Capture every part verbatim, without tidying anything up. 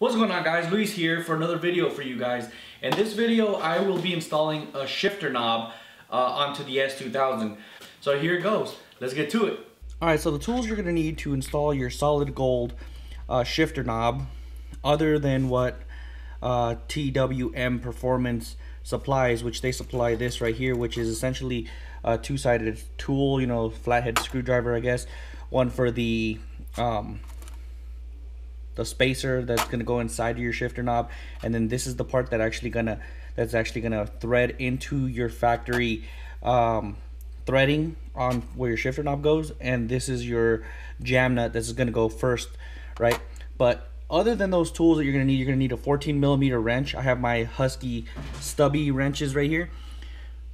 What's going on, guys? Luis here for another video for you guys. In this video I will be installing a shifter knob uh, onto the S two thousand. So here it goes. Let's get to it. Alright, so the tools you're going to need to install your solid gold uh, shifter knob, other than what uh, T W M Performance supplies, which they supply this right here, which is essentially a two-sided tool, you know, flathead screwdriver, I guess. One for the um, the spacer that's gonna go inside of your shifter knob, and then this is the part that actually gonna that's actually gonna thread into your factory um, threading on where your shifter knob goes, and this is your jam nut that's gonna go first, right? But other than those tools that you're gonna need, you're gonna need a fourteen millimeter wrench. I have my Husky stubby wrenches right here.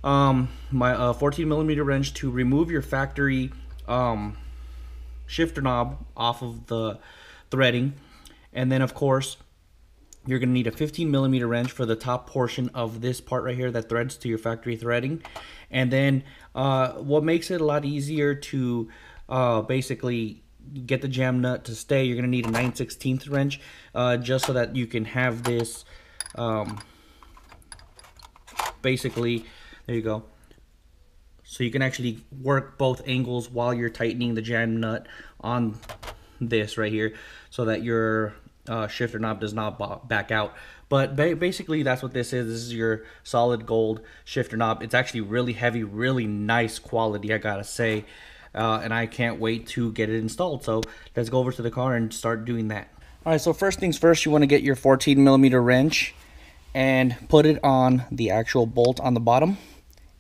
Um, my uh, fourteen millimeter wrench to remove your factory um, shifter knob off of the threading. And then of course you're gonna need a fifteen millimeter wrench for the top portion of this part right here that threads to your factory threading. And then uh, what makes it a lot easier to uh, basically get the jam nut to stay, you're gonna need a nine sixteenths wrench uh, just so that you can have this um, basically, there you go, so you can actually work both angles while you're tightening the jam nut on this right here so that your uh, shifter knob does not back out. But ba basically that's what this is. This is your solid gold shifter knob. It's actually really heavy, really nice quality, I gotta say, uh, and I can't wait to get it installed. So let's go over to the car and start doing that. All right, so first things first, you want to get your fourteen millimeter wrench and put it on the actual bolt on the bottom.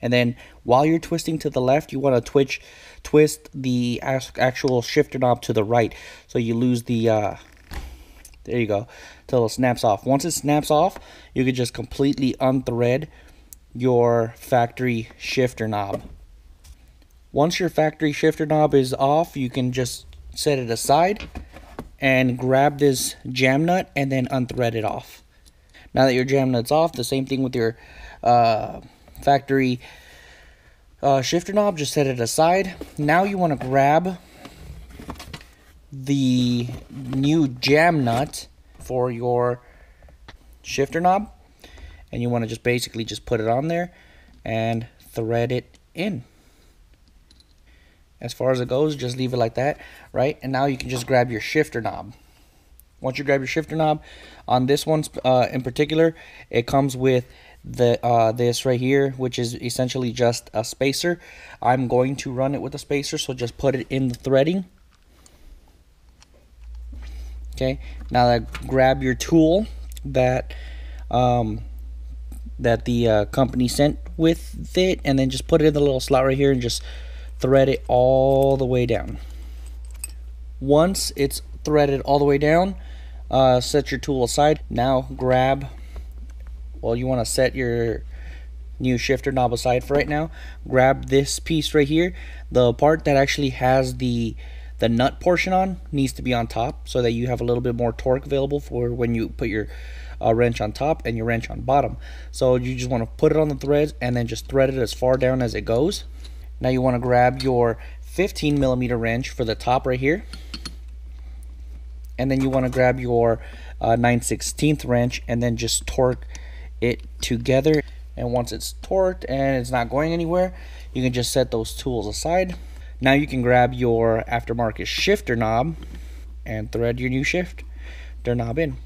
And then while you're twisting to the left, you want to twitch, twist the actual shifter knob to the right, so you lose the, uh, there you go, till it snaps off. Once it snaps off, you can just completely unthread your factory shifter knob. Once your factory shifter knob is off, you can just set it aside and grab this jam nut and then unthread it off. Now that your jam nut's off, the same thing with your uh, factory uh, shifter knob, just set it aside. Now you want to grab the new jam nut for your shifter knob, and you want to just basically just put it on there and thread it in. As far as it goes, just leave it like that, right? And now you can just grab your shifter knob. Once you grab your shifter knob, on this one uh, in particular, it comes with the uh, this right here, which is essentially just a spacer. I'm going to run it with a spacer, so just put it in the threading. Okay, now that, grab your tool that um, that the uh, company sent with it, and then just put it in the little slot right here and just thread it all the way down. Once it's threaded all the way down, uh, set your tool aside. Now grab, well, you want to set your new shifter knob aside for right now. Grab this piece right here. The part that actually has the the nut portion on needs to be on top so that you have a little bit more torque available for when you put your uh, wrench on top and your wrench on bottom. So you just want to put it on the threads and then just thread it as far down as it goes. Now you want to grab your fifteen millimeter wrench for the top right here. And then you want to grab your uh, nine sixteenths wrench and then just torque it together. And once it's torqued and it's not going anywhere, you can just set those tools aside. Now you can grab your aftermarket shifter knob and thread your new shifter knob in.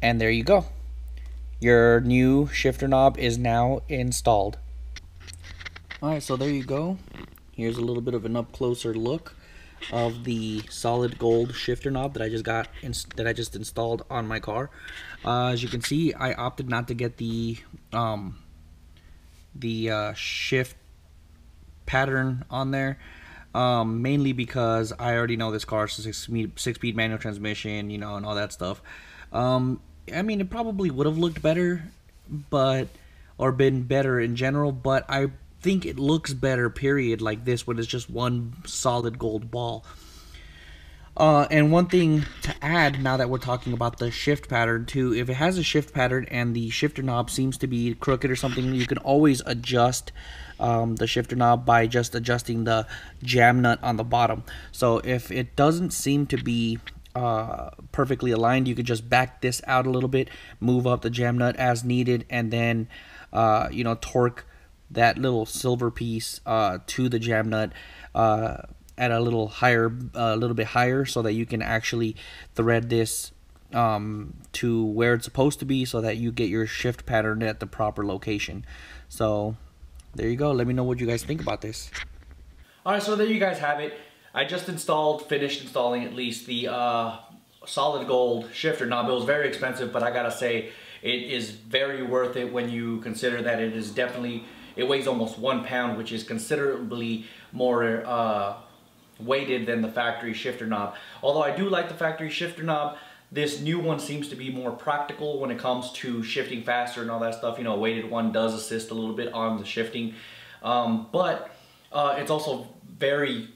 And there you go. Your new shifter knob is now installed. Alright, so there you go. Here's a little bit of an up closer look of the solid gold shifter knob that I just got in, that I just installed on my car. Uh, as you can see, I opted not to get the um, the uh, shift pattern on there, um, mainly because I already know this car, six-speed six-speed manual transmission, you know, and all that stuff. Um, I mean, it probably would have looked better, but or been better in general, but I think it looks better period like this when it's just one solid gold ball. Uh, and one thing to add, now that we're talking about the shift pattern too, if it has a shift pattern and the shifter knob seems to be crooked or something, you can always adjust um, the shifter knob by just adjusting the jam nut on the bottom. So if it doesn't seem to be uh, perfectly aligned, you could just back this out a little bit, move up the jam nut as needed, and then uh, you know, torque that little silver piece uh, to the jam nut uh, at a little higher, a uh, little bit higher, so that you can actually thread this um, to where it's supposed to be, so that you get your shift pattern at the proper location. So there you go. Let me know what you guys think about this. All right, so there you guys have it. I just installed, finished installing at least, the uh, solid gold shifter knob. It was very expensive, but I gotta say, it is very worth it when you consider that it is definitely, it weighs almost one pound, which is considerably more uh, weighted than the factory shifter knob. Although I do like the factory shifter knob, this new one seems to be more practical when it comes to shifting faster and all that stuff. You know, a weighted one does assist a little bit on the shifting, um, but uh, it's also very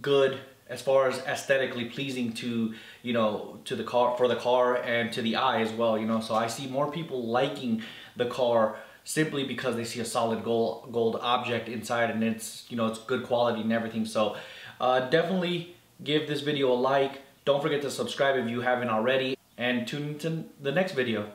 good as far as aesthetically pleasing to, you know, to the car, for the car, and to the eye as well, you know. So I see more people liking the car simply because they see a solid gold gold object inside, and it's, you know, it's good quality and everything. So uh, definitely give this video a like. Don't forget to subscribe if you haven't already, and tune into the next video.